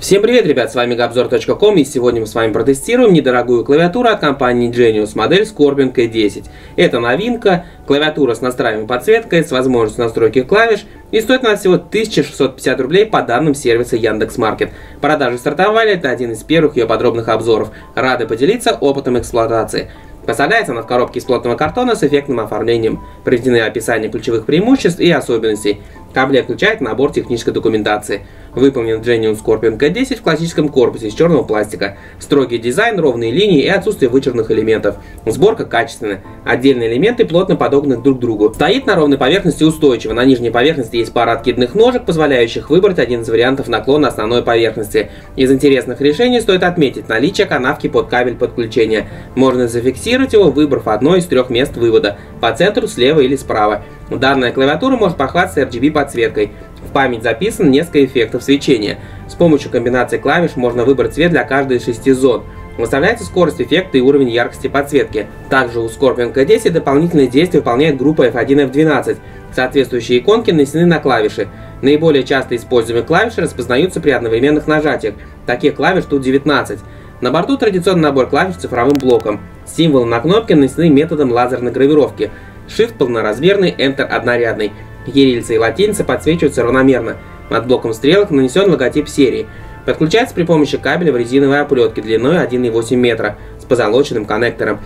Всем привет, ребят, с вами MegaObzor.com, и сегодня мы с вами протестируем недорогую клавиатуру от компании Genius, модель Scorpion K10. Это новинка, клавиатура с настраиваемой подсветкой, с возможностью настройки клавиш, и стоит она всего 1650 рублей по данным сервиса Яндекс.Маркет. Продажи стартовали, это один из первых ее подробных обзоров. Рады поделиться опытом эксплуатации. Поставляется она в коробке из плотного картона с эффектным оформлением. Приведены описание ключевых преимуществ и особенностей. Комплект включает набор технической документации. Выполнен Genius Scorpion K10 в классическом корпусе из черного пластика. Строгий дизайн, ровные линии и отсутствие вычурных элементов. Сборка качественная. Отдельные элементы плотно подогнаны друг к другу. Стоит на ровной поверхности устойчиво. На нижней поверхности есть пара откидных ножек, позволяющих выбрать один из вариантов наклона основной поверхности. Из интересных решений стоит отметить наличие канавки под кабель подключения. Можно зафиксировать его, выбрав одно из трех мест вывода. По центру, слева или справа. Данная клавиатура может похвастаться RGB подсветкой. В память записано несколько эффектов свечения. С помощью комбинации клавиш можно выбрать цвет для каждой из 6 зон. Выставляется скорость эффекта и уровень яркости подсветки. Также у Scorpion K10 дополнительные действия выполняет группа F1 и F12. Соответствующие иконки нанесены на клавиши. Наиболее часто используемые клавиши распознаются при одновременных нажатиях. Таких клавиш тут 19. На борту традиционный набор клавиш с цифровым блоком. Символы на кнопке нанесены методом лазерной гравировки. Shift полноразмерный, Enter однорядный. Кириллица и латиница подсвечиваются равномерно. Над блоком стрелок нанесен логотип серии. Подключается при помощи кабеля в резиновой оплетке длиной 1,8 метра с позолоченным коннектором.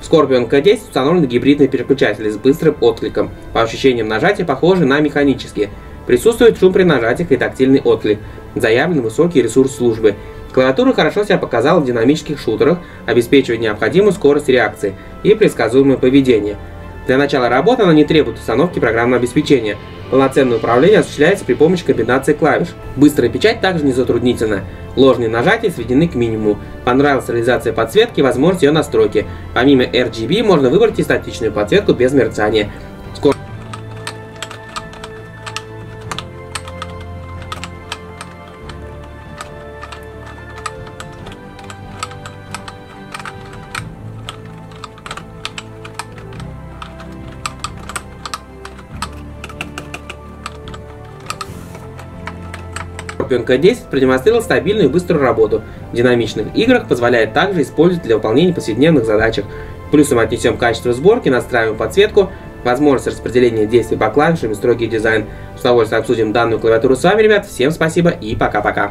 В Scorpion K10 установлен гибридный переключатель с быстрым откликом. По ощущениям нажатия похожи на механические. Присутствует шум при нажатиях и тактильный отклик. Заявлен высокий ресурс службы. Клавиатура хорошо себя показала в динамических шутерах, обеспечивая необходимую скорость реакции и предсказуемое поведение. Для начала работы она не требует установки программного обеспечения. Полноценное управление осуществляется при помощи комбинации клавиш. Быстрая печать также не затруднительна. Ложные нажатия сведены к минимуму. Понравилась реализация подсветки и возможность ее настройки. Помимо RGB можно выбрать и статичную подсветку без мерцания. Scorpion K10 продемонстрировал стабильную и быструю работу. В динамичных играх позволяет также использовать для выполнения повседневных задач. Плюсом отнесем качество сборки, настраиваем подсветку, возможность распределения действий по клавишам и строгий дизайн. С удовольствием обсудим данную клавиатуру с вами, ребят. Всем спасибо и пока-пока.